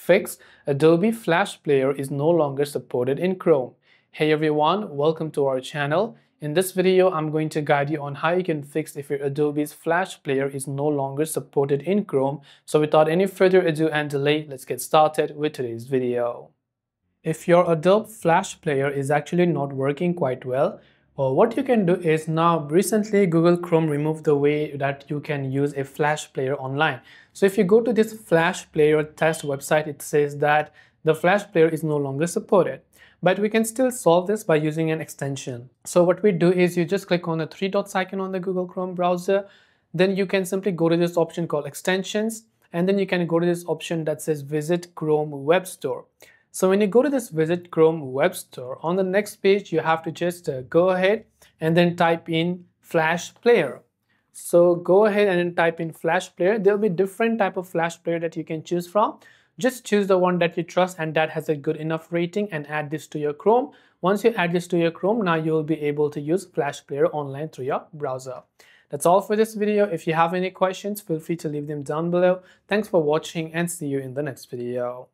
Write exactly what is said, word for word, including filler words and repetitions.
fix, Adobe Flash Player is no longer supported in Chrome. Hey everyone, welcome to our channel. In this video, I'm going to guide you on how you can fix if your Adobe's Flash Player is no longer supported in Chrome. So without any further ado and delay, let's get started with today's video. If your Adobe Flash Player is actually not working quite well, well, what you can do is, now recently Google Chrome removed the way that you can use a Flash Player online. So if you go to this Flash Player test website, it says that the Flash Player is no longer supported. But we can still solve this by using an extension. So what we do is, you just click on the three dots icon on the Google Chrome browser. Then you can simply go to this option called Extensions, and then you can go to this option that says Visit Chrome Web Store. So when you go to this Visit Chrome Web Store, on the next page you have to just uh, go ahead and then type in Flash Player. So go ahead and then type in Flash Player. There will be different type of Flash Player that you can choose from. Just choose the one that you trust and that has a good enough rating, and add this to your Chrome. Once you add this to your Chrome, now you will be able to use Flash Player online through your browser. That's all for this video. If you have any questions, feel free to leave them down below. Thanks for watching and see you in the next video.